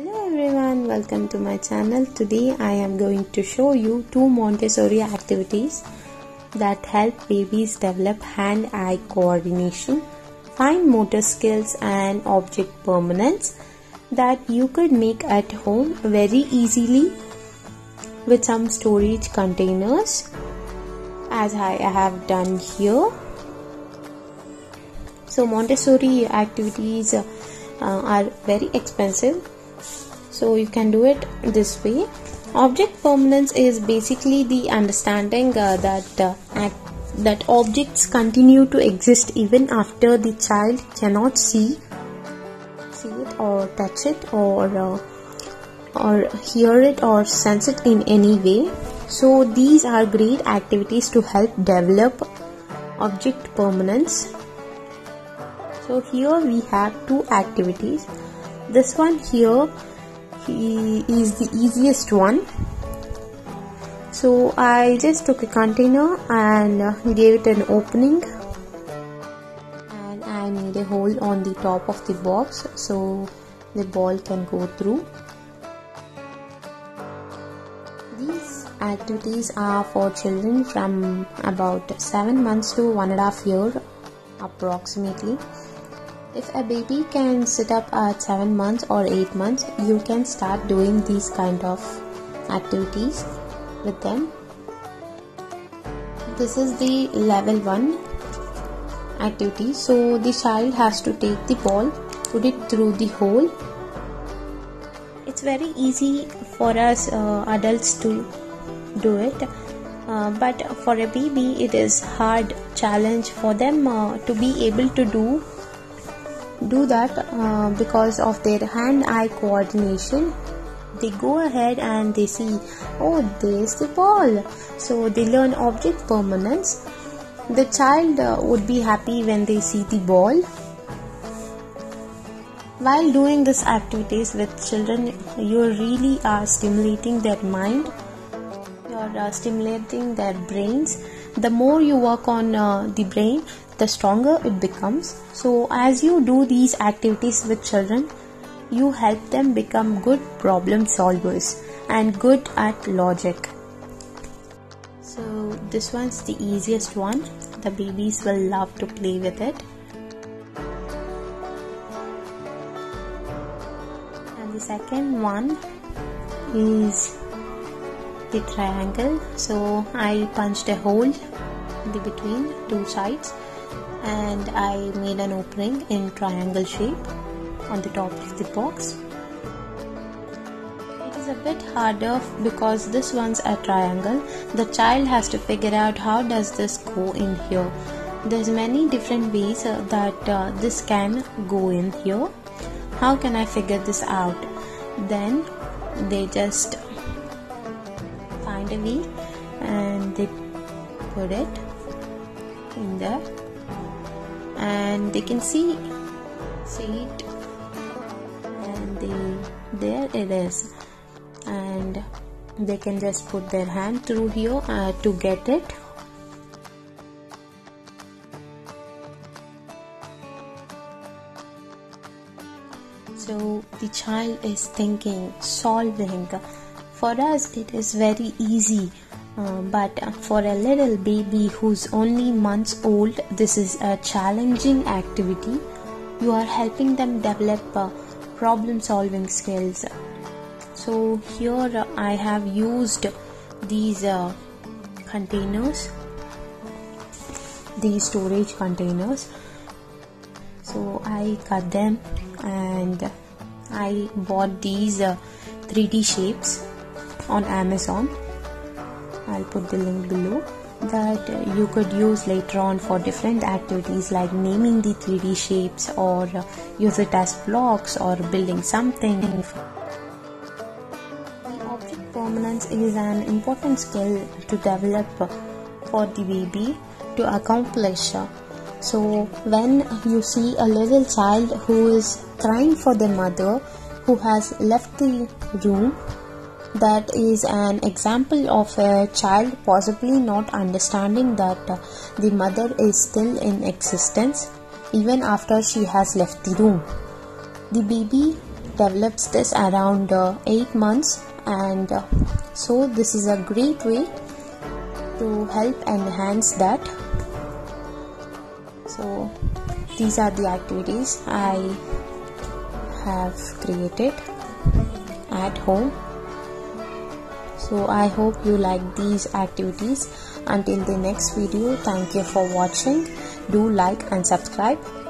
Hello everyone, welcome to my channel. Today I am going to show you two Montessori activities that help babies develop hand-eye coordination, fine motor skills and object permanence that you could make at home very easily with some storage containers as I have done here. So Montessori activities are very expensive, so you can do it this way. Object permanence is basically the understanding that objects continue to exist even after the child cannot see it or touch it or hear it or sense it in any way. So these are great activities to help develop object permanence. So here we have two activities. This one here is the easiest one. So I just took a container and gave it an opening, and I made a hole on the top of the box so the ball can go through. These activities are for children from about 7 months to 1.5 years approximately. If a baby can sit up at 7 months or 8 months, you can start doing these kind of activities with them. This is the level 1 activity. So the child has to take the ball, put it through the hole. It's very easy for us adults to do it. But for a baby, it is hard challenge for them to be able to do that because of their hand-eye coordination. They go ahead and they see, oh, there's the ball. So they learn object permanence. The child would be happy when they see the ball. While doing these activities with children, you really are stimulating their mind. You are stimulating their brains. The more you work on the brain, the stronger it becomes. So as you do these activities with children, you help them become good problem solvers and good at logic. So this one's the easiest one. The babies will love to play with it. And the second one is the triangle. So I punched a hole in the between two sides, and I made an opening in triangle shape on the top of the box. It is a bit harder because this one's a triangle. The child has to figure out how does this go in here. There's many different ways that this can go in here. How can I figure this out? Then they just find a way and they put it in there. And they can see it, and there it is, and they can just put their hand through here to get it. So the child is thinking, solving. For us it is very easy. But for a little baby who's only months old, this is a challenging activity. You are helping them develop problem solving skills. So here I have used these containers, these storage containers. So I cut them and I bought these 3D shapes on Amazon. I'll put the link below, that you could use later on for different activities like naming the 3D shapes, or use it as blocks, or building something. The object permanence is an important skill to develop for the baby to accomplish. So when you see a little child who is crying for the mother, who has left the room, that is an example of a child possibly not understanding that the mother is still in existence even after she has left the room. The baby develops this around 8 months, and so this is a great way to help enhance that. So these are the activities I have created at home. So I hope you like these activities. Until the next video, thank you for watching. Do like and subscribe.